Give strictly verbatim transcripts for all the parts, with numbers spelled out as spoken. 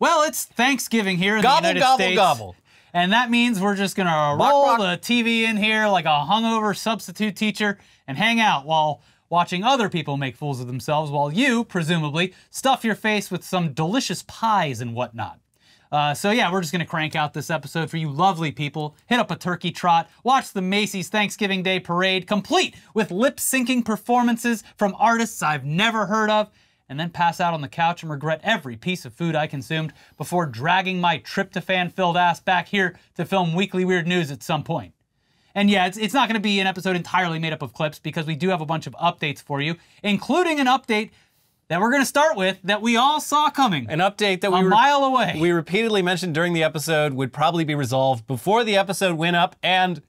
Well, it's Thanksgiving here in gobble, the United gobble, States. Gobble, gobble, gobble. And that means we're just going to roll rock, rock. the T V in here like a hungover substitute teacher and hang out while watching other people make fools of themselves while you, presumably, stuff your face with some delicious pies and whatnot. Uh, so yeah, we're just going to crank out this episode for you lovely people. Hit up a turkey trot, watch the Macy's Thanksgiving Day Parade, complete with lip-syncing performances from artists I've never heard of, and then pass out on the couch and regret every piece of food I consumed before dragging my tryptophan-filled ass back here to film Weekly Weird News at some point. And yeah, it's, it's not going to be an episode entirely made up of clips because we do have a bunch of updates for you, including an update that we're going to start with that we all saw coming. An update that we a mile away. We repeatedly mentioned during the episode would probably be resolved before the episode went up, and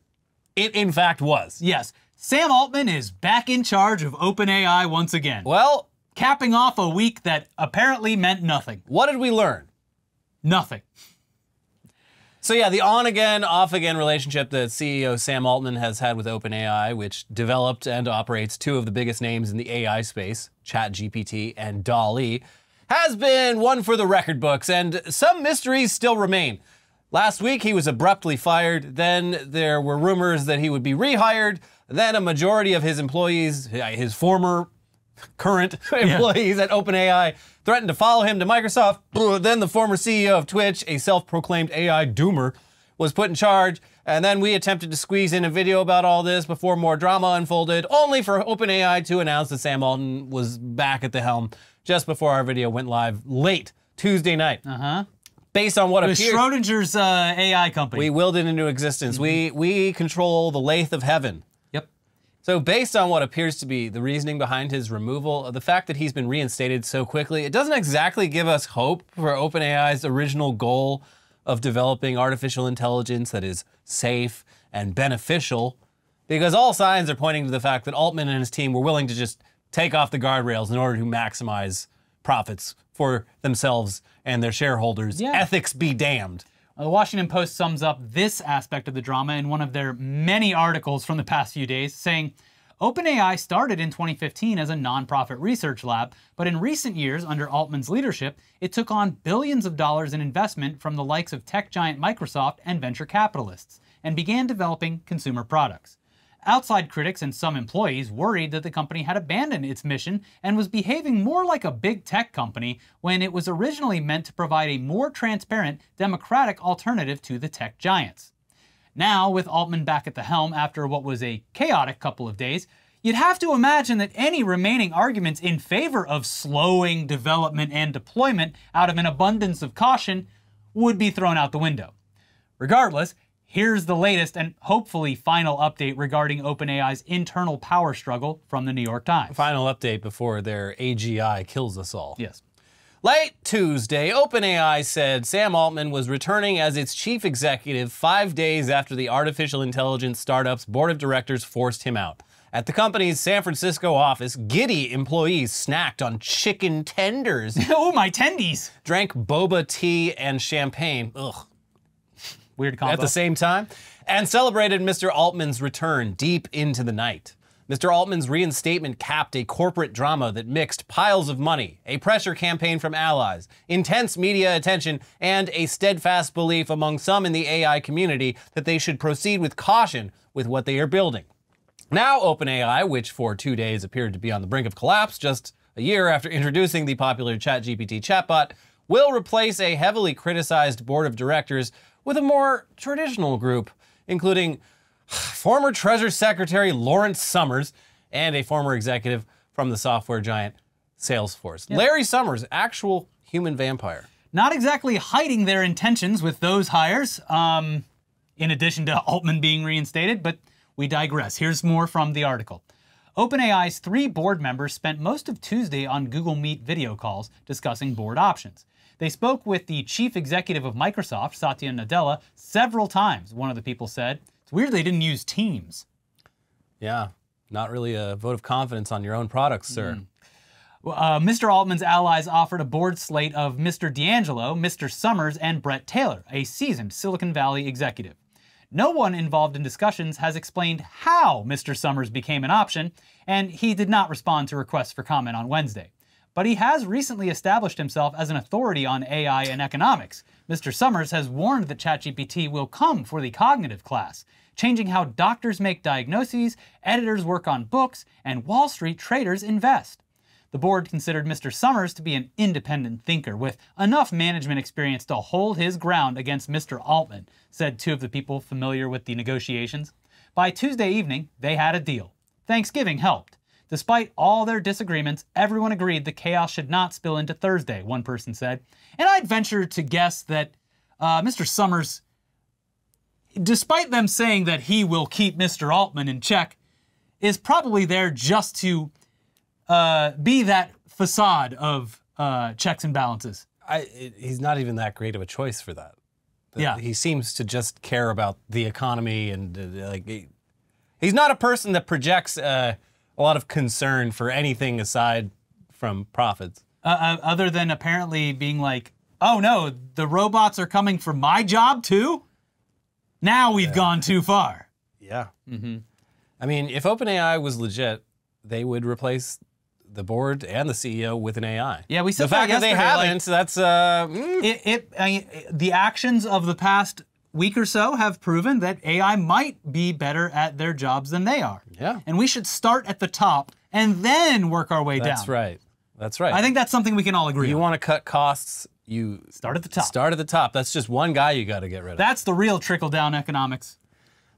it in fact was. Yes, Sam Altman is back in charge of OpenAI once again. Well, capping off a week that apparently meant nothing. What did we learn? Nothing. So yeah, the on-again, off-again relationship that C E O Sam Altman has had with OpenAI, which developed and operates two of the biggest names in the A I space, ChatGPT and Dall-E, has been one for the record books, and some mysteries still remain. Last week, he was abruptly fired. Then there were rumors that he would be rehired. Then a majority of his employees, his former, current employees yeah. at OpenAI, threatened to follow him to Microsoft. Then the former C E O of Twitch, a self-proclaimed A I doomer, was put in charge. And then we attempted to squeeze in a video about all this before more drama unfolded, only for OpenAI to announce that Sam Altman was back at the helm just before our video went live late Tuesday night. Uh-huh. Based on what appears... It was Schrodinger's uh, A I company. We willed it into existence. Mm-hmm. We, we control the lathe of heaven. So based on what appears to be the reasoning behind his removal, the fact that he's been reinstated so quickly, it doesn't exactly give us hope for OpenAI's original goal of developing artificial intelligence that is safe and beneficial, because all signs are pointing to the fact that Altman and his team were willing to just take off the guardrails in order to maximize profits for themselves and their shareholders. Yeah. Ethics be damned. The Washington Post sums up this aspect of the drama in one of their many articles from the past few days, saying, OpenAI started in twenty fifteen as a nonprofit research lab, but in recent years, under Altman's leadership, it took on billions of dollars in investment from the likes of tech giant Microsoft and venture capitalists, and began developing consumer products. Outside critics and some employees worried that the company had abandoned its mission and was behaving more like a big tech company when it was originally meant to provide a more transparent, democratic alternative to the tech giants. Now, with Altman back at the helm after what was a chaotic couple of days, you'd have to imagine that any remaining arguments in favor of slowing development and deployment out of an abundance of caution would be thrown out the window. Regardless, here's the latest and hopefully final update regarding OpenAI's internal power struggle from the New York Times. Final update before their A G I kills us all. Yes. Late Tuesday, OpenAI said Sam Altman was returning as its chief executive five days after the artificial intelligence startup's board of directors forced him out. At the company's San Francisco office, giddy employees snacked on chicken tenders. Oh, my tendies! Drank boba tea and champagne. Ugh. Weird combo. At the same time, and celebrated Mister Altman's return deep into the night. Mister Altman's reinstatement capped a corporate drama that mixed piles of money, a pressure campaign from allies, intense media attention, and a steadfast belief among some in the A I community that they should proceed with caution with what they are building. Now OpenAI, which for two days appeared to be on the brink of collapse just a year after introducing the popular ChatGPT chatbot, will replace a heavily criticized board of directors with a more traditional group, including former Treasury Secretary Lawrence Summers and a former executive from the software giant Salesforce. Yeah. Larry Summers, actual human vampire. Not exactly hiding their intentions with those hires, um, in addition to Altman being reinstated, but we digress. Here's more from the article. OpenAI's three board members spent most of Tuesday on Google Meet video calls discussing board options. They spoke with the chief executive of Microsoft, Satya Nadella, several times, one of the people said. It's weird they didn't use Teams. Yeah, not really a vote of confidence on your own products, sir. Mm. Uh, Mister Altman's allies offered a board slate of Mister D'Angelo, Mister Summers, and Brett Taylor, a seasoned Silicon Valley executive. No one involved in discussions has explained how Mister Summers became an option, and he did not respond to requests for comment on Wednesday. but he has recently established himself as an authority on A I and economics. Mister Summers has warned that ChatGPT will come for the cognitive class, changing how doctors make diagnoses, editors work on books, and Wall Street traders invest. The board considered Mister Summers to be an independent thinker with enough management experience to hold his ground against Mister Altman, said two of the people familiar with the negotiations. By Tuesday evening, they had a deal. Thanksgiving helped. Despite all their disagreements, everyone agreed the chaos should not spill into Thursday, one person said. And I'd venture to guess that uh, Mister Summers, despite them saying that he will keep Mister Altman in check, is probably there just to Uh, be that facade of uh, checks and balances. I, he's not even that great of a choice for that. The, yeah. He seems to just care about the economy and uh, like he, he's not a person that projects uh, a lot of concern for anything aside from profits. Uh, uh, other than apparently being like, oh no, the robots are coming for my job too? Now we've yeah. gone too far. Yeah. Mm-hmm. I mean, if OpenAI was legit, they would replace the board and the C E O with an A I. Yeah, we said the fact that, that they haven't. Like, that's uh, mm. it. it I mean, the actions of the past week or so have proven that A I might be better at their jobs than they are. Yeah, and we should start at the top and then work our way that's down. That's right. That's right. I think that's something we can all agree. You on. want to cut costs? You start at the top. Start at the top. That's just one guy you got to get rid of. That's the real trickle down economics.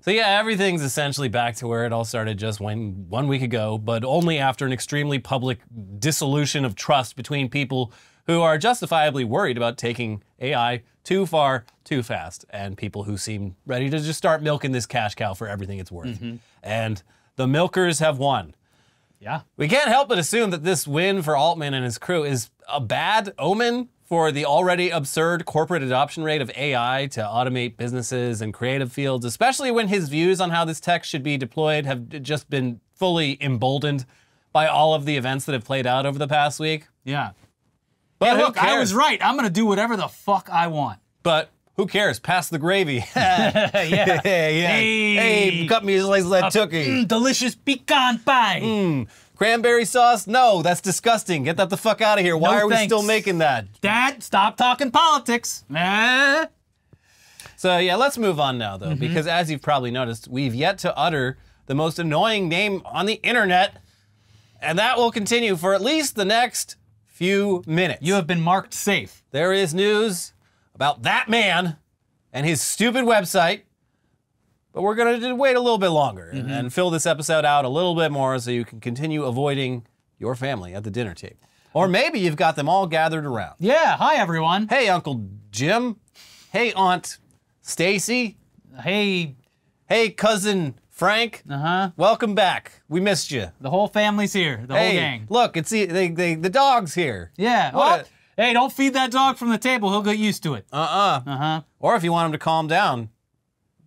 So yeah, everything's essentially back to where it all started just when, one week ago, but only after an extremely public dissolution of trust between people who are justifiably worried about taking A I too far, too fast, and people who seem ready to just start milking this cash cow for everything it's worth. Mm-hmm. And the milkers have won. Yeah. We can't help but assume that this win for Altman and his crew is a bad omen for the already absurd corporate adoption rate of A I to automate businesses and creative fields, especially when his views on how this tech should be deployed have just been fully emboldened by all of the events that have played out over the past week. Yeah. But hey, look, I was right. I'm going to do whatever the fuck I want. But who cares? Pass the gravy. yeah. yeah. Hey, hey, cut me a slice of that turkey. Mm, delicious pecan pie. Mm. Cranberry sauce? No, that's disgusting. Get that the fuck out of here. Why no are we thanks. still making that? Dad, stop talking politics. Eh? So yeah, let's move on now though, mm-hmm. because as you've probably noticed, we've yet to utter the most annoying name on the internet, and that will continue for at least the next few minutes. You have been marked safe. There is news about that man and his stupid website, but we're going to wait a little bit longer mm-hmm. and fill this episode out a little bit more so you can continue avoiding your family at the dinner table. Or maybe you've got them all gathered around. Yeah, hi everyone. Hey Uncle Jim. Hey Aunt Stacy. Hey. Hey Cousin Frank. Uh-huh. Welcome back. We missed you. The whole family's here. The hey, whole gang. Look, it's the, they, they, the dog's here. Yeah. What? A, hey, don't feed that dog from the table. He'll get used to it. Uh-uh. Uh-huh. Or if you want him to calm down,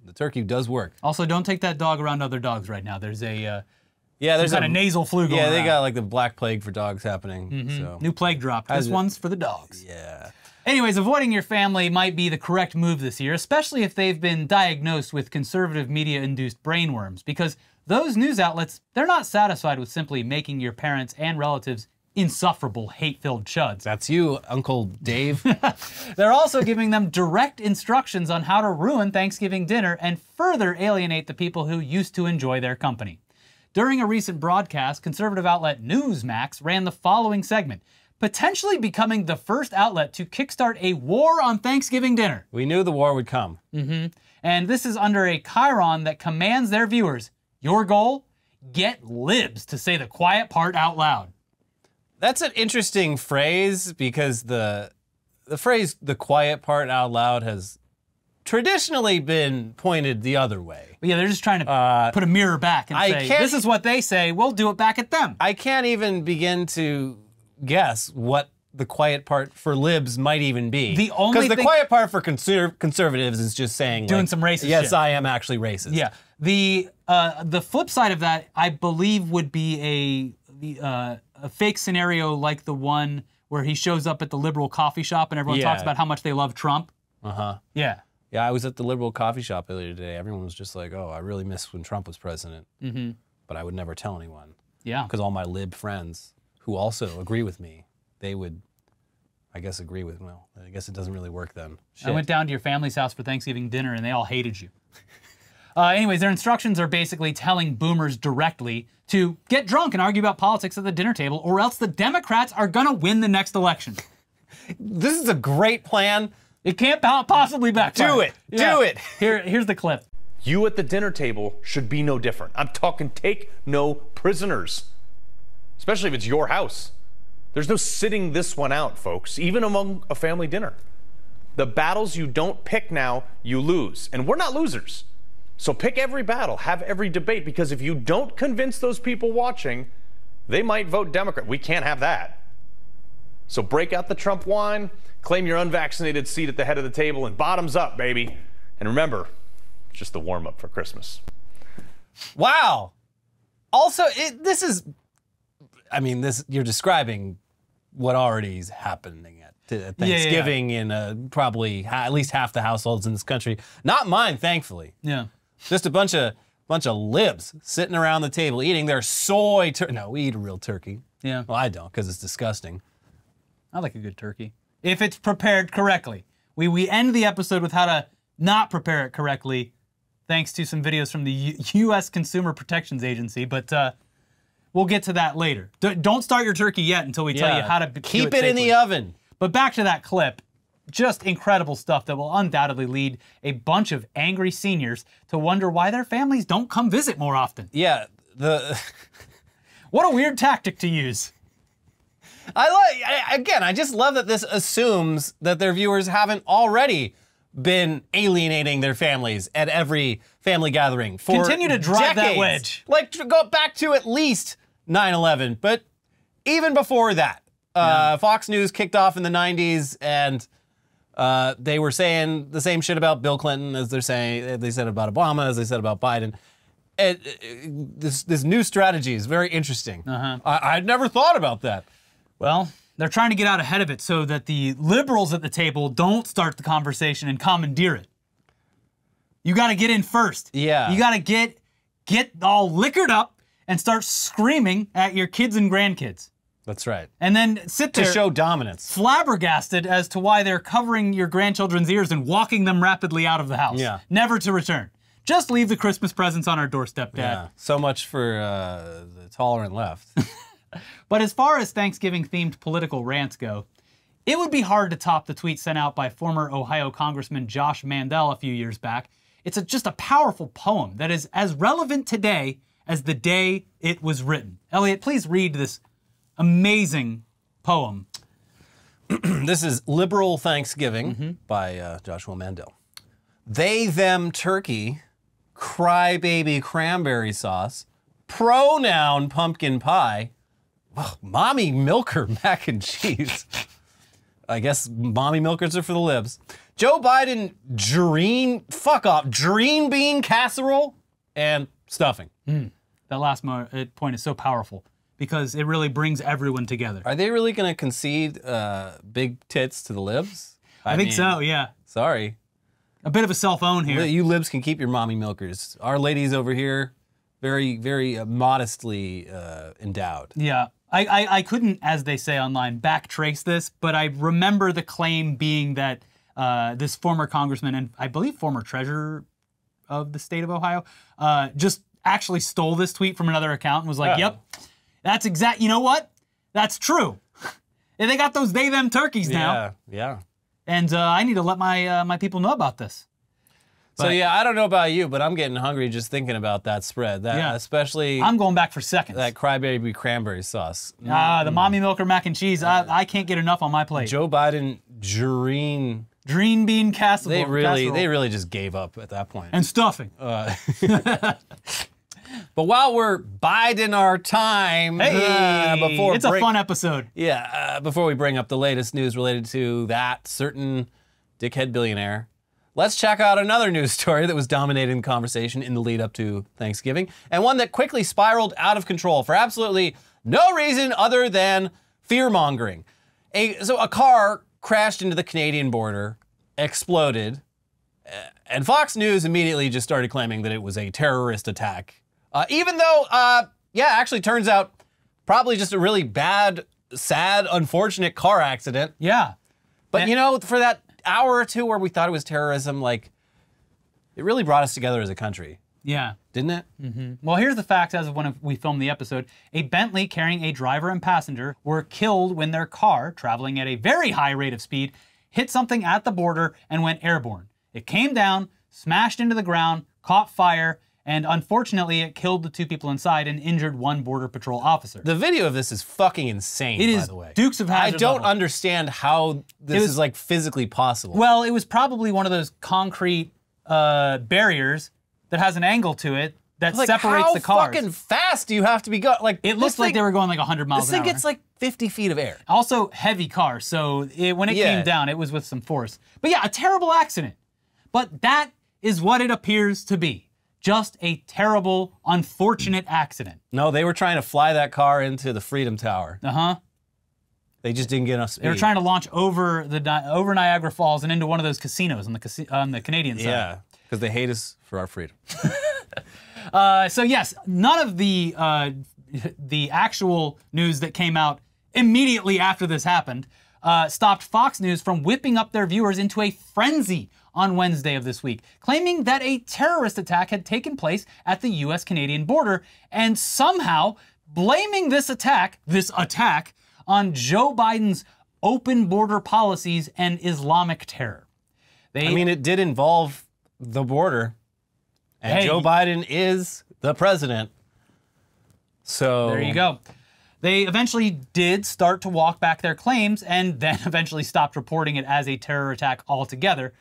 the turkey does work. Also, don't take that dog around other dogs right now. There's a uh, yeah, there's a, a nasal flu going on. Yeah, they around. got like the black plague for dogs happening. Mm-hmm. So. New plague drop. This one's for the dogs. Yeah. Anyways, avoiding your family might be the correct move this year, especially if they've been diagnosed with conservative media-induced brainworms, because those news outlets, they're not satisfied with simply making your parents and relatives insufferable, hate-filled chuds. That's you, Uncle Dave. They're also giving them direct instructions on how to ruin Thanksgiving dinner and further alienate the people who used to enjoy their company. During a recent broadcast, conservative outlet NewsMax ran the following segment, potentially becoming the first outlet to kickstart a war on Thanksgiving dinner. We knew the war would come. Mm-hmm. And this is under a chyron that commands their viewers, your goal? Get libs to say the quiet part out loud. That's an interesting phrase because the the phrase the quiet part out loud has traditionally been pointed the other way. Yeah, they're just trying to uh, put a mirror back and I say, can't, this is what they say, we'll do it back at them. I can't even begin to guess what the quiet part for libs might even be. The only Because the quiet part for conser conservatives is just saying doing like, some racist yes, shit. I am actually racist. Yeah. The uh, the flip side of that, I believe, would be a uh, a fake scenario like the one where he shows up at the liberal coffee shop and everyone yeah. talks about how much they love Trump. Uh-huh. Yeah. Yeah, I was at the liberal coffee shop earlier today. Everyone was just like, oh, I really miss when Trump was president. Mm-hmm. But I would never tell anyone. Yeah. Because all my lib friends who also agree with me they would, I guess, agree with, well, I guess it doesn't really work then. Shit. I went down to your family's house for Thanksgiving dinner and they all hated you. Uh, anyways, their instructions are basically telling boomers directly to get drunk and argue about politics at the dinner table, or else the Democrats are gonna win the next election. This is a great plan. It can't possibly backfire. Do it, yeah. do it. Here, here's the clip. You at the dinner table should be no different. I'm talking take no prisoners, especially if it's your house. There's no sitting this one out, folks, even among a family dinner. The battles you don't pick now, you lose, and we're not losers. So pick every battle, have every debate, because if you don't convince those people watching, they might vote Democrat. We can't have that. So break out the Trump wine, claim your unvaccinated seat at the head of the table, and bottoms up, baby. And remember, it's just the warm-up for Christmas. Wow. Also, it, this is, I mean, this you're describing what already is happening at, at Thanksgiving yeah, yeah, yeah. in uh, probably ha at least half the households in this country. Not mine, thankfully. Yeah. Just a bunch of bunch of libs sitting around the table eating their soy turkey. No, we eat a real turkey. Yeah. Well, I don't, because it's disgusting. I like a good turkey. If it's prepared correctly. We, we end the episode with how to not prepare it correctly, thanks to some videos from the U U S Consumer Protection Agency, but uh, we'll get to that later. D don't start your turkey yet until we yeah. tell you how to do it safely. Keep it in the oven. But back to that clip. Just incredible stuff that will undoubtedly lead a bunch of angry seniors to wonder why their families don't come visit more often. Yeah, the... What a weird tactic to use. I like, again, I just love that this assumes that their viewers haven't already been alienating their families at every family gathering for Continue to drive decades. That wedge. Like, to go back to at least nine eleven, but even before that. Uh, yeah. Fox News kicked off in the nineties, and... Uh, they were saying the same shit about Bill Clinton as they're saying, they said about Obama, as they said about Biden. It, it, this, this new strategy is very interesting. Uh-huh. I, I'd never thought about that. Well, they're trying to get out ahead of it so that the liberals at the table don't start the conversation and commandeer it. You got to get in first. Yeah. You got to get, get all liquored up and start screaming at your kids and grandkids. That's right. And then sit there to show dominance, flabbergasted as to why they're covering your grandchildren's ears and walking them rapidly out of the house, yeah. never to return. Just leave the Christmas presents on our doorstep, Dad. Yeah. So much for uh, the tolerant left. But as far as Thanksgiving-themed political rants go, it would be hard to top the tweet sent out by former Ohio Congressman Josh Mandel a few years back. It's a, just a powerful poem that is as relevant today as the day it was written. Elliot, please read this amazing poem. This is Liberal Thanksgiving mm-hmm. by uh, Joshua Mandel. They, them, turkey, crybaby cranberry sauce, pronoun pumpkin pie, ugh, mommy milker mac and cheese. I guess mommy milkers are for the libs. Joe Biden, dream, fuck off, dream bean casserole and stuffing. Mm. That last point is so powerful, because it really brings everyone together. Are they really going to concede uh, big tits to the libs? I, I think mean, so, yeah. Sorry. A bit of a self-own here. You libs can keep your mommy milkers. Our ladies over here, very, very uh, modestly uh, endowed. Yeah. I, I, I couldn't, as they say online, backtrace this, but I remember the claim being that uh, this former congressman, and I believe former treasurer of the state of Ohio, uh, just actually stole this tweet from another account and was like, yeah. yep. That's exact, you know what? That's true. And they got those they, them turkeys now. Yeah, yeah. And uh, I need to let my uh, my people know about this. But, so yeah, I don't know about you, but I'm getting hungry just thinking about that spread. That, yeah. Especially- I'm going back for seconds. That crybaby cranberry sauce. Ah, mm. the mommy milker mac and cheese. Uh, I, I can't get enough on my plate. Joe Biden, dream. Dream bean casserole. They really, casserole. They really just gave up at that point. And stuffing. Uh, But while we're biding our time, hey, uh, before it's break, a fun episode. Yeah, uh, before we bring up the latest news related to that certain dickhead billionaire, let's check out another news story that was dominating the conversation in the lead up to Thanksgiving, and one that quickly spiraled out of control for absolutely no reason other than fear-mongering. A, so a car crashed into the Canadian border, exploded, and Fox News immediately just started claiming that it was a terrorist attack. Uh, even though, uh, yeah, actually turns out probably just a really bad sad, unfortunate car accident. Yeah. But, and, you know, for that hour or two where we thought it was terrorism, like, it really brought us together as a country. Yeah. Didn't it? Mm-hmm. Well, here's the facts as of when we filmed the episode. A Bentley carrying a driver and passenger were killed when their car, traveling at a very high rate of speed, hit something at the border and went airborne. It came down, smashed into the ground, caught fire, and unfortunately, it killed the two people inside and injured one Border Patrol officer. The video of this is fucking insane, it is by the way. Dukes of Hazzard I don't level. understand how this was, is like physically possible. Well, it was probably one of those concrete uh, barriers that has an angle to it that like, separates the cars. How fucking fast do you have to be going? Like, it looks like they were going like one hundred miles an hour. This thing gets like fifty feet of air. Also, heavy car, so it, when it yeah. came down, it was with some force. But yeah, a terrible accident. But that is what it appears to be. Just a terrible, unfortunate accident. No, they were trying to fly that car into the Freedom Tower. Uh-huh. They just didn't get enough speed. They were trying to launch over the over Niagara Falls and into one of those casinos on the, on the Canadian side. Yeah, because they hate us for our freedom. uh, so yes, none of the, uh, the actual news that came out immediately after this happened uh, stopped Fox News from whipping up their viewers into a frenzy on Wednesday of this week, claiming that a terrorist attack had taken place at the U S Canadian border and somehow blaming this attack, this attack, on Joe Biden's open border policies and Islamic terror. They, I mean, it did involve the border, and hey, Joe Biden is the president. So there you go. They eventually did start to walk back their claims and then eventually stopped reporting it as a terror attack altogether,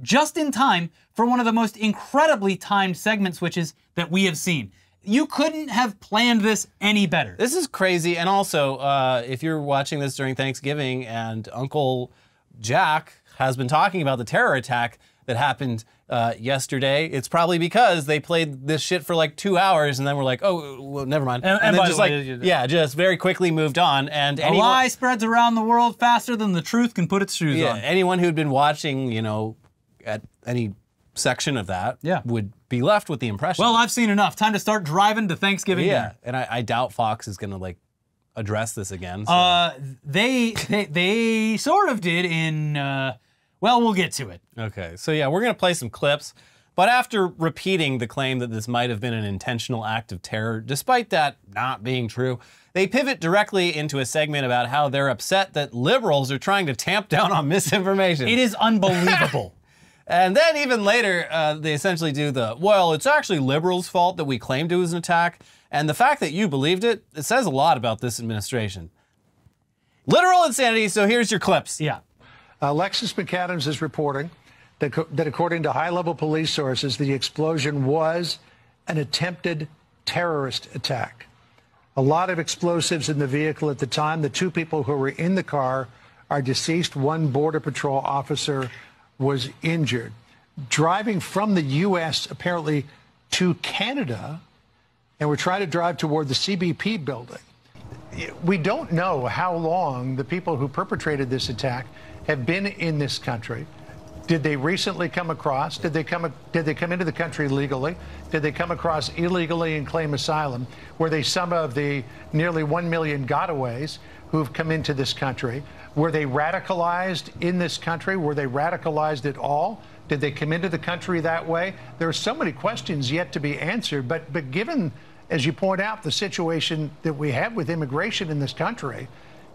just in time for one of the most incredibly timed segment switches that we have seen. You couldn't have planned this any better. This is crazy. And also, uh, if you're watching this during Thanksgiving and Uncle Jack has been talking about the terror attack that happened uh, yesterday, it's probably because they played this shit for like two hours and then we're like, oh, well, never mind. And, and, and then just like, way, yeah, just very quickly moved on. And a anyone, lie spreads around the world faster than the truth can put its shoes yeah, on. Anyone who'd been watching, you know, at any section of that yeah. would be left with the impression. Well, I've seen enough. Time to start driving to Thanksgiving yeah. dinner. And I, I doubt Fox is going to like address this again. So. Uh, they, they they sort of did in, uh, well, we'll get to it. Okay, so yeah, we're going to play some clips. But after repeating the claim that this might have been an intentional act of terror, despite that not being true, they pivot directly into a segment about how they're upset that liberals are trying to tamp down on misinformation. It is unbelievable. And then even later, uh, they essentially do the, well, it's actually liberals' fault that we claimed it was an attack. And the fact that you believed it, it says a lot about this administration. Literal insanity, so here's your clips. Yeah. Uh, Alexis McAdams is reporting that, co that according to high-level police sources, the explosion was an attempted terrorist attack. A lot of explosives in the vehicle at the time. The two people who were in the car are deceased. One Border Patrol officer was injured. Driving from the U S apparently to Canada, and we're trying to drive toward the C B P building. We don't know how long the people who perpetrated this attack have been in this country. Did they recently come across? Did they come, did they come into the country legally? Did they come across illegally and claim asylum? Were they some of the nearly one million gotaways who've come into this country? Were they radicalized in this country? Were they radicalized at all? Did they come into the country that way? There are so many questions yet to be answered, but, but given, as you point out, the situation that we have with immigration in this country,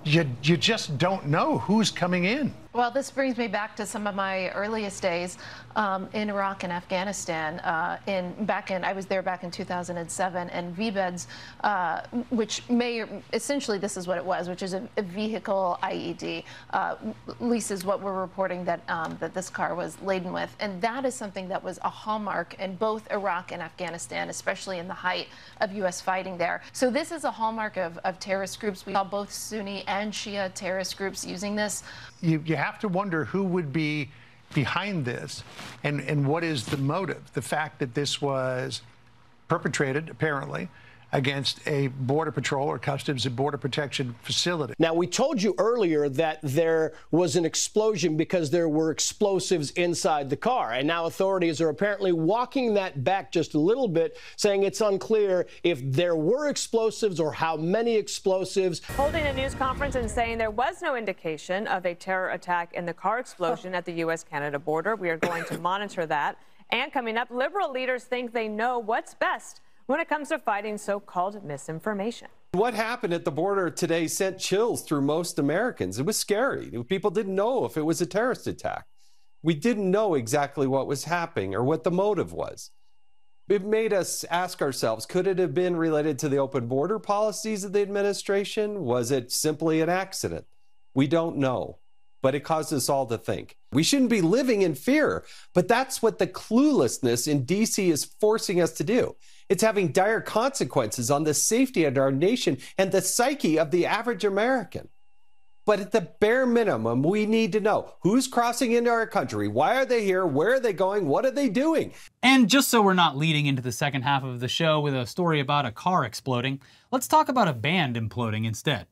you, you just don't know who's coming in. Well, this brings me back to some of my earliest days um, in Iraq and Afghanistan. Uh, in back in, I was there back in two thousand seven, and V BEDs, uh, which may essentially this is what it was, which is a, a vehicle I E D. Uh, at least is what we're reporting that um, that this car was laden with, and that is something that was a hallmark in both Iraq and Afghanistan, especially in the height of U S fighting there. So this is a hallmark of, of terrorist groups. We saw both Sunni and Shia terrorist groups using this. You, you have to wonder who would be behind this and, and what is the motive. The fact that this was perpetrated, apparently, against a Border Patrol or Customs and Border Protection facility. Now, we told you earlier that there was an explosion because there were explosives inside the car, and now authorities are apparently walking that back just a little bit, saying it's unclear if there were explosives or how many explosives. Holding a news conference and saying there was no indication of a terror attack in the car explosion at the U S Canada border. We are going to monitor that. And coming up, liberal leaders think they know what's best when it comes to fighting so-called misinformation. What happened at the border today sent chills through most Americans. It was scary. People didn't know if it was a terrorist attack. We didn't know exactly what was happening or what the motive was. It made us ask ourselves, could it have been related to the open border policies of the administration? Was it simply an accident? We don't know, but it caused us all to think. We shouldn't be living in fear, but that's what the cluelessness in D C is forcing us to do. It's having dire consequences on the safety of our nation and the psyche of the average American. But at the bare minimum, we need to know who's crossing into our country, why are they here, where are they going, what are they doing? And just so we're not leading into the second half of the show with a story about a car exploding, let's talk about a band imploding instead.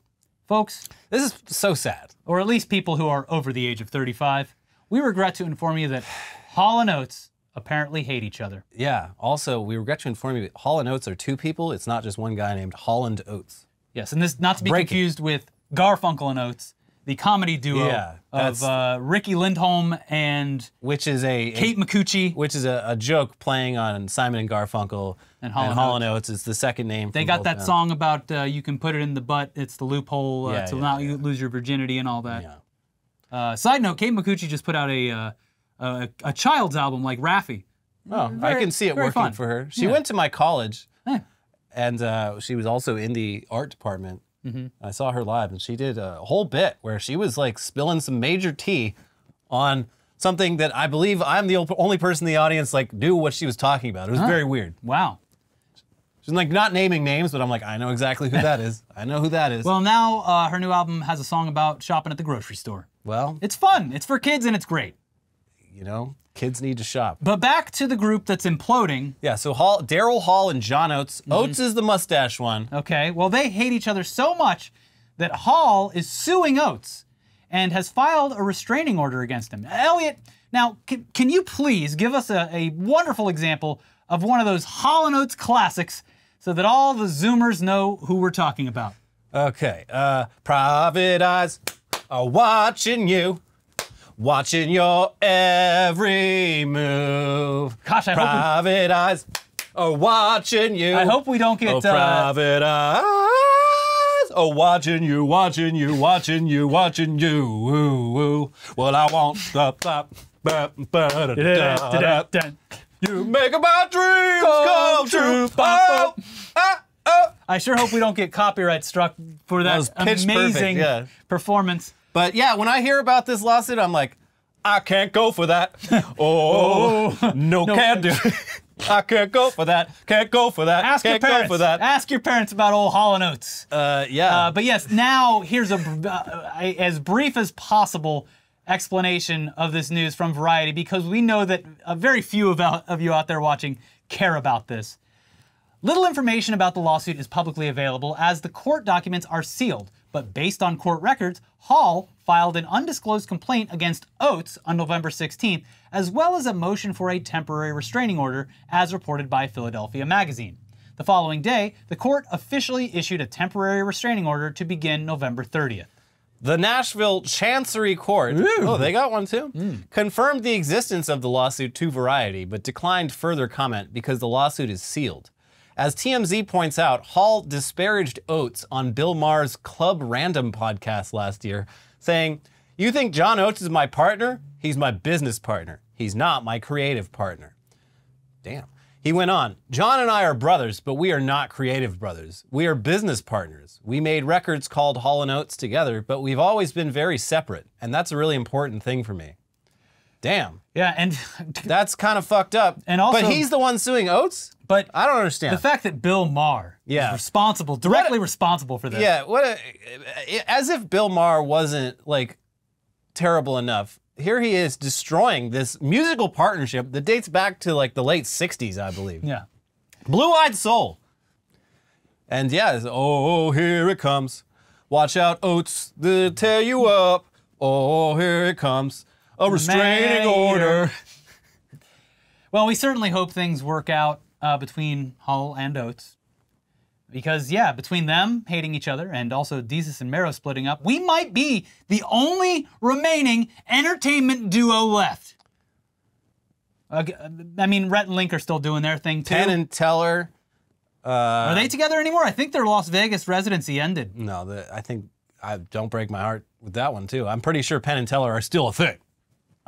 Folks, this is so sad. Or at least people who are over the age of thirty-five. We regret to inform you that Hall and Oates apparently hate each other. Yeah, also, we regret to inform you that Hall and Oates are two people. It's not just one guy named Holland Oates. Yes, and this not to be Breaking. confused with Garfunkel and Oates, the comedy duo yeah, of uh, Ricky Lindholm and which is a Kate Micucci. Which is a, a joke playing on Simon and Garfunkel and Hall and, and, Hall and Oates. It's the second name. They got that them. song about uh, you can put it in the butt, it's the loophole uh, yeah, to yeah, not yeah. lose your virginity and all that. Yeah. Uh, side note, Kate Micucci just put out a, uh, a, a child's album like Raffi. Oh, very, I can see it working fun. for her. She yeah. went to my college, yeah. and uh, she was also in the art department. Mm-hmm. I saw her live, and she did a whole bit where she was like spilling some major tea on something that I believe I'm the only person in the audience like knew what she was talking about. It was huh. very weird. Wow. She's like not naming names, but I'm like, I know exactly who that is. I know who that is. Well, now uh, her new album has a song about shopping at the grocery store. Well, it's fun. It's for kids, and it's great. You know, kids need to shop. But back to the group that's imploding. Yeah, so Hall, Daryl Hall and John Oates. Mm-hmm. Oates is the mustache one. Okay, well, they hate each other so much that Hall is suing Oates and has filed a restraining order against him. Elliot, now, can, can you please give us a, a wonderful example of one of those Hall and Oates classics so that all the Zoomers know who we're talking about? Okay, uh, private eyes are watching you. Watching your every move. Gosh, I private hope we... eyes are watching you. I hope we don't get... Oh, private uh... eyes are watching you, watching you, watching you, watching you. Ooh, ooh. Well, I won't stop, stop. You make my dreams come, come true. Oh, oh, oh. I sure hope we don't get copyright struck for that, that amazing yeah. performance. But yeah, when I hear about this lawsuit, I'm like, I can't go for that. Oh, no, no can do. I can't go for that. Can't go for that. Ask can't your parents. Go for that. Ask your parents about old Hall and Oates. Uh, yeah. Uh, but yes, now here's a uh, as brief as possible explanation of this news from Variety, because we know that uh, very few of, out, of you out there watching care about this. Little information about the lawsuit is publicly available as the court documents are sealed. But based on court records, Hall filed an undisclosed complaint against Oates on November sixteenth, as well as a motion for a temporary restraining order, as reported by Philadelphia Magazine. The following day, the court officially issued a temporary restraining order to begin November thirtieth. The Nashville Chancery Court, Ooh. oh, they got one too, mm. confirmed the existence of the lawsuit to Variety, but declined further comment because the lawsuit is sealed. As T M Z points out, Hall disparaged Oates on Bill Maher's Club Random podcast last year, saying, "You think John Oates is my partner? He's my business partner. He's not my creative partner." Damn. He went on, "John and I are brothers, but we are not creative brothers. We are business partners. We made records called Hall and Oates together, but we've always been very separate, and that's a really important thing for me." Damn. Yeah, and that's kind of fucked up. And also, but he's the one suing Oates? But I don't understand. The fact that Bill Maher yeah. is responsible, directly a, responsible for this. Yeah, what a, as if Bill Maher wasn't like terrible enough. Here he is destroying this musical partnership that dates back to like the late sixties, I believe. Yeah. Blue-Eyed Soul. And yeah, it's, oh, here it comes. Watch out, Oates, they'll tear you up. Oh, here it comes. A restraining Mayor. order. Well, we certainly hope things work out uh, between Hall and Oates. Because, yeah, between them hating each other and also Desus and Mero splitting up, we might be the only remaining entertainment duo left. Uh, I mean, Rhett and Link are still doing their thing, too. Penn and Teller. Uh, are they together anymore? I think their Las Vegas residency ended. No, the, I think... I don't break my heart with that one, too. I'm pretty sure Penn and Teller are still a thing.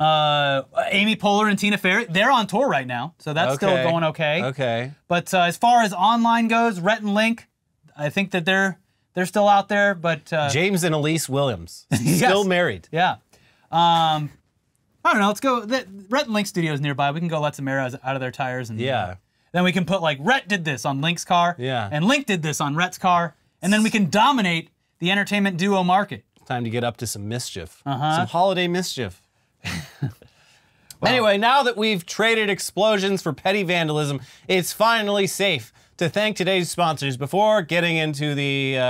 Uh, Amy Poehler and Tina Fey, they're on tour right now, so that's okay. still going okay. Okay. But uh, as far as online goes, Rhett and Link, I think that they're they're still out there, but... Uh, James and Elise Williams, yes. still married. Yeah. Um, I don't know, let's go... The, Rhett and Link Studios nearby. We can go let some arrows out of their tires. and Yeah. Uh, then we can put, like, Rhett did this on Link's car, yeah. and Link did this on Rhett's car, and then we can dominate the entertainment duo market. Time to get up to some mischief. Uh-huh. Some holiday mischief. Well, anyway, now that we've traded explosions for petty vandalism, it's finally safe to thank today's sponsors before getting into the uh,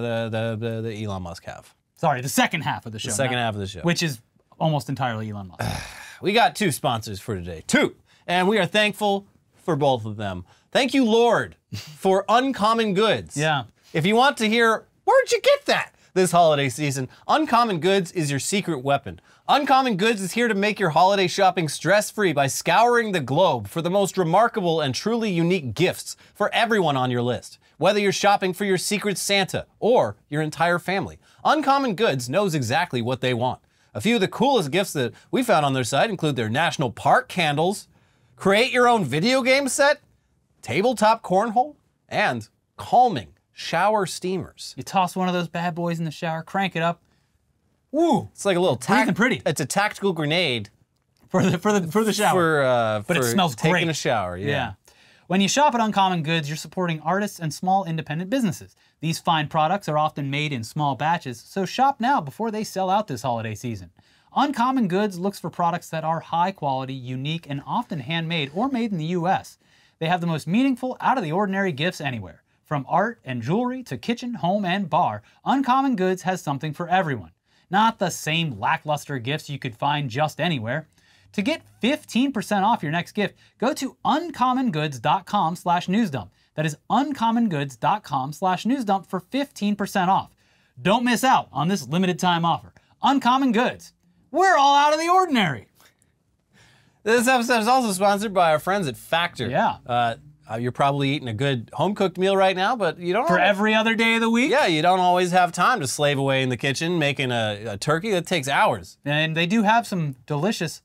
the, the, the, the Elon Musk half. Sorry, the second half of the show. The second now, half of the show. Which is almost entirely Elon Musk. We got two sponsors for today. Two. And we are thankful for both of them. Thank you, Lord, for Uncommon Goods. Yeah. If you want to hear... Where'd you get that this holiday season? Uncommon Goods is your secret weapon. Uncommon Goods is here to make your holiday shopping stress-free by scouring the globe for the most remarkable and truly unique gifts for everyone on your list. Whether you're shopping for your secret Santa or your entire family, Uncommon Goods knows exactly what they want. A few of the coolest gifts that we found on their site include their national park candles, create your own video game set, tabletop cornhole, and calming shower steamers. You toss one of those bad boys in the shower, crank it up. Woo! It's like a little tac pretty. It's a tactical grenade for the for the for the shower. For, uh, but for it smells taking great. Taking a shower, yeah. yeah. When you shop at Uncommon Goods, you're supporting artists and small independent businesses. These fine products are often made in small batches, so shop now before they sell out this holiday season. Uncommon Goods looks for products that are high quality, unique, and often handmade or made in the U S. They have the most meaningful, out of the ordinary gifts anywhere. From art and jewelry to kitchen, home, and bar, Uncommon Goods has something for everyone. Not the same lackluster gifts you could find just anywhere. To get fifteen percent off your next gift, go to uncommon goods dot com slash newsdump. That is uncommon goods dot com slash newsdump for fifteen percent off. Don't miss out on this limited time offer. Uncommon Goods. We're all out of the ordinary. This episode is also sponsored by our friends at Factor. Yeah. Uh, Uh, you're probably eating a good home-cooked meal right now, but you don't... For always, every other day of the week? Yeah, you don't always have time to slave away in the kitchen making a, a turkey. That takes hours. And they do have some delicious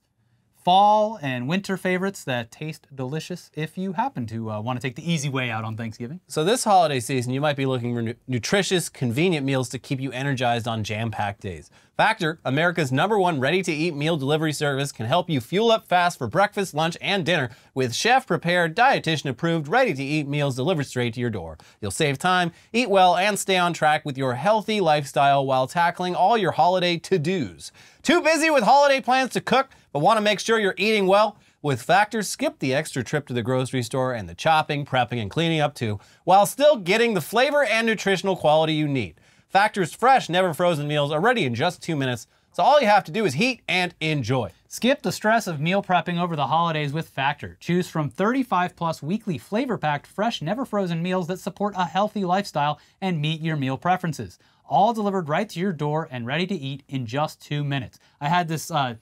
fall and winter favorites that taste delicious if you happen to uh, want to take the easy way out on Thanksgiving. So this holiday season, you might be looking for nu nutritious, convenient meals to keep you energized on jam-packed days. Factor, America's number one ready-to-eat meal delivery service, can help you fuel up fast for breakfast, lunch, and dinner with chef-prepared, dietitian-approved, ready-to-eat meals delivered straight to your door. You'll save time, eat well, and stay on track with your healthy lifestyle while tackling all your holiday to-dos. Too busy with holiday plans to cook, but want to make sure you're eating well? With Factor, skip the extra trip to the grocery store and the chopping, prepping, and cleaning up too, while still getting the flavor and nutritional quality you need. Factor's fresh, never frozen meals are ready in just two minutes, so all you have to do is heat and enjoy. Skip the stress of meal prepping over the holidays with Factor. Choose from thirty-five plus weekly flavor-packed, fresh, never frozen meals that support a healthy lifestyle and meet your meal preferences. All delivered right to your door and ready to eat in just two minutes. I had this uh,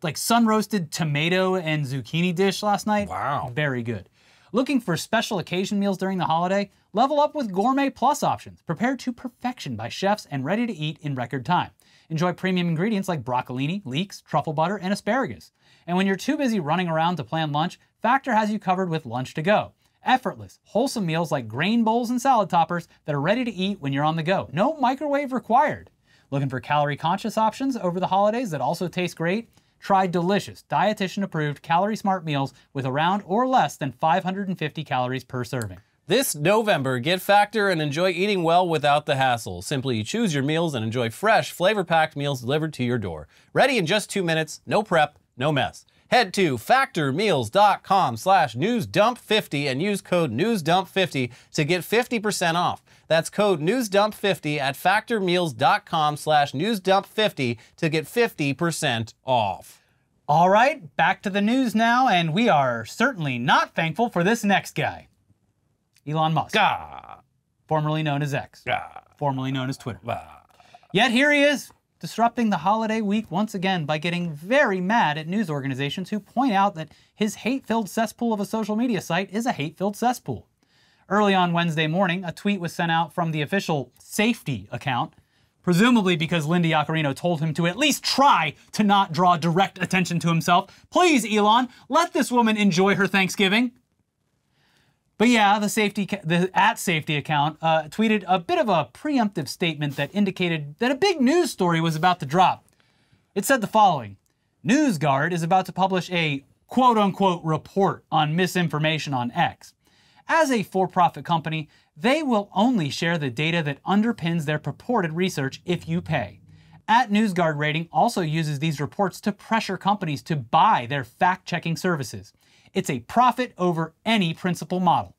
like sun-roasted tomato and zucchini dish last night. Wow. Very good. Looking for special occasion meals during the holiday? Level up with Gourmet Plus options, prepared to perfection by chefs and ready to eat in record time. Enjoy premium ingredients like broccolini, leeks, truffle butter, and asparagus. And when you're too busy running around to plan lunch, Factor has you covered with Lunch to Go. Effortless, wholesome meals like grain bowls and salad toppers that are ready to eat when you're on the go. No microwave required. Looking for calorie-conscious options over the holidays that also taste great? Try delicious, dietitian-approved, calorie-smart meals with around or less than five hundred fifty calories per serving. This November, get Factor and enjoy eating well without the hassle. Simply choose your meals and enjoy fresh, flavor-packed meals delivered to your door. Ready in just two minutes, no prep, no mess. head to factor meals dot com slash news dump fifty and use code news dump fifty to get fifty percent off. That's code news dump fifty at factor meals dot com slash news dump fifty to get fifty percent off. All right, back to the news now, and we are certainly not thankful for this next guy. Elon Musk, Gah. formerly known as X, Gah. formerly known as Twitter. Gah. Yet here he is, disrupting the holiday week once again by getting very mad at news organizations who point out that his hate-filled cesspool of a social media site is a hate-filled cesspool. Early on Wednesday morning, a tweet was sent out from the official safety account, presumably because Lindy Iaccarino told him to at least try to not draw direct attention to himself. Please, Elon, let this woman enjoy her Thanksgiving. But yeah, the safety, the at safety account uh, tweeted a bit of a preemptive statement that indicated that a big news story was about to drop. It said the following: NewsGuard is about to publish a quote-unquote report on misinformation on X. As a for-profit company, they will only share the data that underpins their purported research if you pay. At NewsGuard Rating also uses these reports to pressure companies to buy their fact-checking services. It's a profit over any principal model.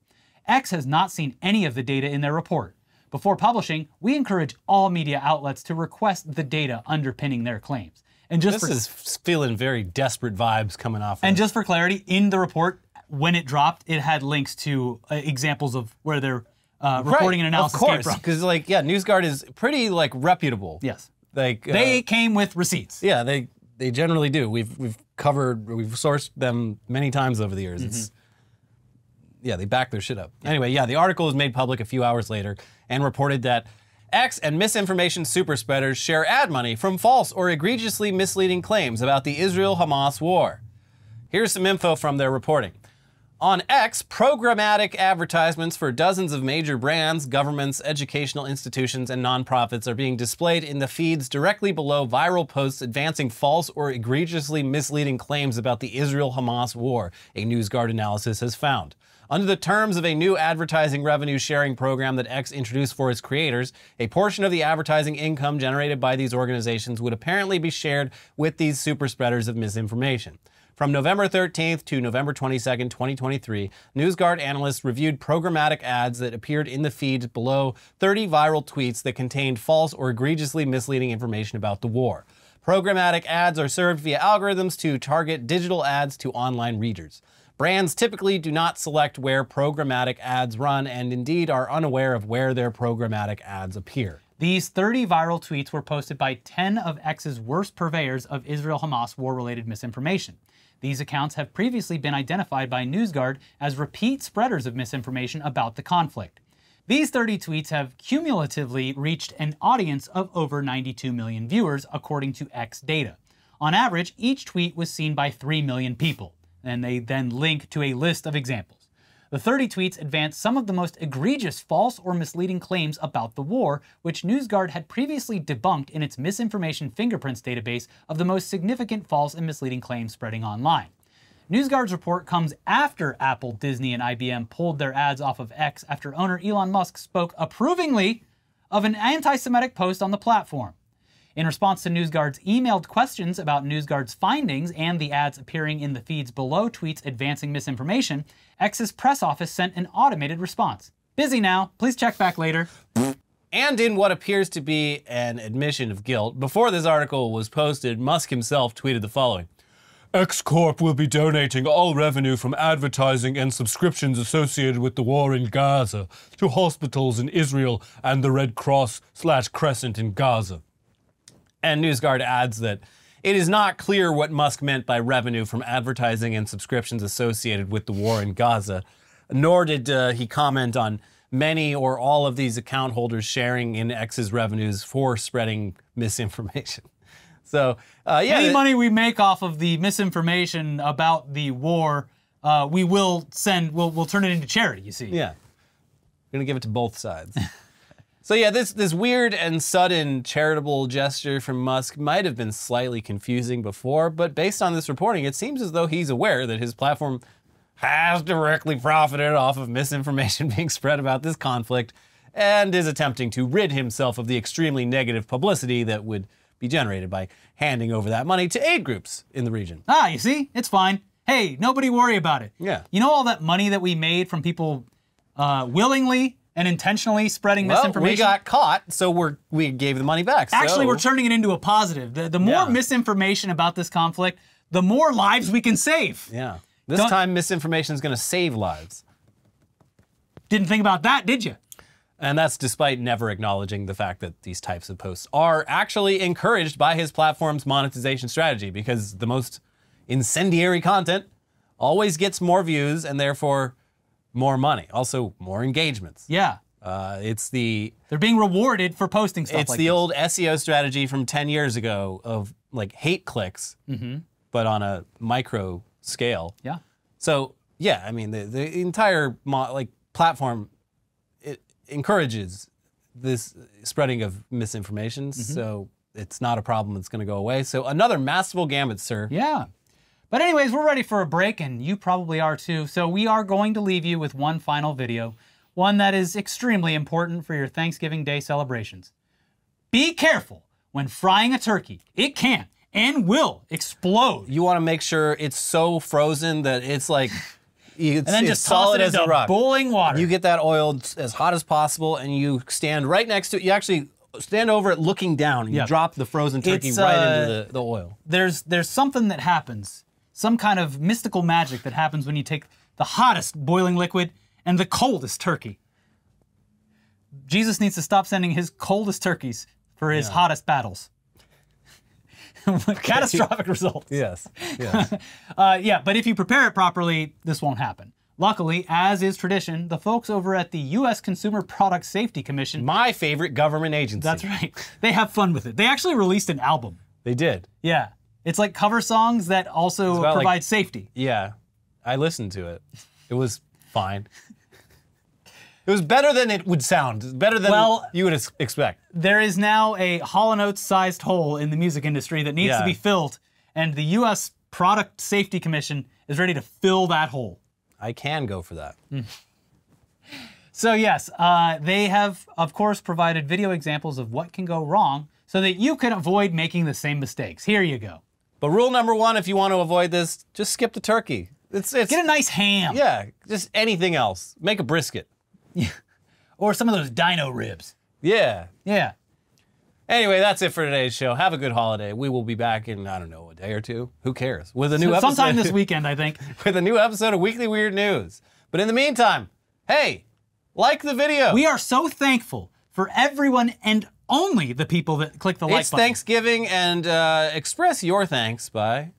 X has not seen any of the data in their report. Before publishing, we encourage all media outlets to request the data underpinning their claims. And just this for, is feeling very desperate vibes coming off. Of and it. Just for clarity, in the report, when it dropped, it had links to uh, examples of where their uh, reporting right. and analysis came from. Of course, because like yeah, NewsGuard is pretty like reputable. Yes, like they uh, came with receipts. Yeah, they they generally do. We've we've. covered, we've sourced them many times over the years. Mm-hmm. It's, yeah, they back their shit up. Yeah. Anyway, yeah, the article was made public a few hours later and reported that X and misinformation super spreaders share ad money from false or egregiously misleading claims about the Israel-Hamas war. Here's some info from their reporting. On X, programmatic advertisements for dozens of major brands, governments, educational institutions, and nonprofits are being displayed in the feeds directly below viral posts advancing false or egregiously misleading claims about the Israel-Hamas war, a NewsGuard analysis has found. Under the terms of a new advertising revenue sharing program that X introduced for its creators, a portion of the advertising income generated by these organizations would apparently be shared with these super spreaders of misinformation. From November thirteenth to November twenty-second, twenty twenty-three, NewsGuard analysts reviewed programmatic ads that appeared in the feeds below thirty viral tweets that contained false or egregiously misleading information about the war. Programmatic ads are served via algorithms to target digital ads to online readers. Brands typically do not select where programmatic ads run and indeed are unaware of where their programmatic ads appear. These thirty viral tweets were posted by ten of X's worst purveyors of Israel-Hamas war-related misinformation. These accounts have previously been identified by NewsGuard as repeat spreaders of misinformation about the conflict. These thirty tweets have cumulatively reached an audience of over ninety-two million viewers, according to X data. On average, each tweet was seen by three million people, and they then link to a list of examples. The thirty tweets advanced some of the most egregious false or misleading claims about the war, which NewsGuard had previously debunked in its misinformation fingerprints database of the most significant false and misleading claims spreading online. NewsGuard's report comes after Apple, Disney, and I B M pulled their ads off of X after owner Elon Musk spoke approvingly of an anti-Semitic post on the platform. In response to NewsGuard's emailed questions about NewsGuard's findings and the ads appearing in the feeds below tweets advancing misinformation, X's press office sent an automated response. Busy now, please check back later. And in what appears to be an admission of guilt, before this article was posted, Musk himself tweeted the following. X Corp will be donating all revenue from advertising and subscriptions associated with the war in Gaza to hospitals in Israel and the Red Cross slash Crescent in Gaza. And NewsGuard adds that it is not clear what Musk meant by revenue from advertising and subscriptions associated with the war in Gaza, nor did uh, he comment on many or all of these account holders sharing in X's revenues for spreading misinformation. So, uh, yeah. Any money we make off of the misinformation about the war, uh, we will send, we'll, we'll turn it into charity, you see. Yeah. We're going to give it to both sides. So yeah, this, this weird and sudden charitable gesture from Musk might have been slightly confusing before, but based on this reporting, it seems as though he's aware that his platform has directly profited off of misinformation being spread about this conflict and is attempting to rid himself of the extremely negative publicity that would be generated by handing over that money to aid groups in the region. Ah, you see? It's fine. Hey, nobody worry about it. Yeah. You know all that money that we made from people uh, willingly and intentionally spreading well, misinformation? we got caught, so we're, we gave the money back. Actually, so. we're turning it into a positive. The, the more yeah. misinformation about this conflict, the more lives we can save. Yeah. This Don't, time, misinformation is going to save lives. Didn't think about that, did you? And that's despite never acknowledging the fact that these types of posts are actually encouraged by his platform's monetization strategy, because the most incendiary content always gets more views and therefore more money. Also, more engagements. Yeah. Uh, it's the... They're being rewarded for posting stuff like this. It's the old S E O strategy from ten years ago of, like, hate clicks, mm-hmm. but on a micro scale. Yeah. So, yeah, I mean, the, the entire, mo like, platform it encourages this spreading of misinformation, mm-hmm. so it's not a problem that's going to go away. So another masterful gambit, sir. Yeah. But anyways, we're ready for a break, and you probably are too, so we are going to leave you with one final video, one that is extremely important for your Thanksgiving Day celebrations. Be careful when frying a turkey. It can and will explode. You want to make sure it's so frozen that it's like... It's, and then it's just solid toss it into as a rock. Boiling water. You get that oil as hot as possible, and you stand right next to it. You actually stand over it, looking down, and yep. you drop the frozen turkey uh, right into the, the oil. There's there's something that happens, some kind of mystical magic that happens when you take the hottest boiling liquid and the coldest turkey. Jesus needs to stop sending his coldest turkeys for his yeah. hottest battles. Catastrophic results. Yes. Yes. uh, yeah, but if you prepare it properly, this won't happen. Luckily, as is tradition, the folks over at the U S Consumer Product Safety Commission... My favorite government agency. That's right. They have fun with it. They actually released an album. They did. Yeah. It's like cover songs that also provide like, safety. Yeah. I listened to it. It was fine. It was better than it would sound, better than well, you would expect. There is now a Hall and Oates-sized hole in the music industry that needs yeah. to be filled, and the U S Product Safety Commission is ready to fill that hole. I can go for that. Mm. So yes, uh, they have, of course, provided video examples of what can go wrong so that you can avoid making the same mistakes. Here you go. But rule number one, if you want to avoid this, just skip the turkey. It's, it's, Get a nice ham. Yeah, just anything else. Make a brisket. Yeah. Or some of those dino ribs. Yeah. Yeah. Anyway, that's it for today's show. Have a good holiday. We will be back in, I don't know, a day or two. Who cares? With a new episode. Sometime this weekend, I think. With a new episode of Weekly Weird News. But in the meantime, hey, like the video. We are so thankful for everyone and only the people that click the like button. It's Thanksgiving, and uh, express your thanks by...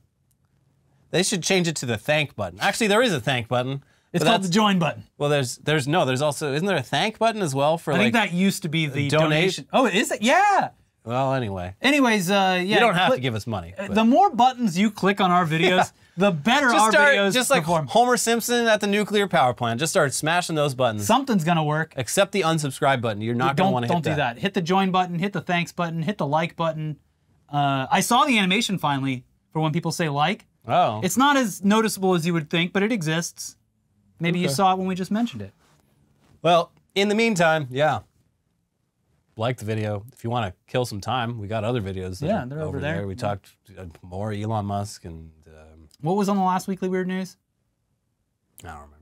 They should change it to the thank button. Actually, there is a thank button. It's but called the join button. Well, there's, there's no, there's also, isn't there a thank button as well for I like- I think that used to be the donation. donation. Oh, is it? Yeah. Well, anyway. Anyways, uh, yeah. You don't have click, to give us money. But. The more buttons you click on our videos, yeah. the better just our start, videos Just like perform. Homer Simpson at the nuclear power plant, just start smashing those buttons. Something's gonna work. Except the unsubscribe button. You're not gonna wanna hit that. Don't do that. Hit the join button, hit the thanks button, hit the like button. Uh, I saw the animation finally for when people say like. Oh. It's not as noticeable as you would think, but it exists. Maybe okay. you saw it when we just mentioned it. Well, in the meantime, yeah. Like the video. If you want to kill some time, we got other videos. That yeah, they're over, over there. there. We yeah. talked more Elon Musk and... Um, what was on the last Weekly Weird News? I don't remember.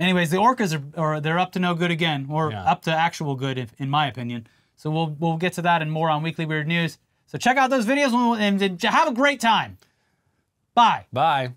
Anyways, the orcas are or they're up to no good again, or yeah. up to actual good, if, in my opinion. So we'll, we'll get to that and more on Weekly Weird News. So check out those videos and have a great time. Bye. Bye.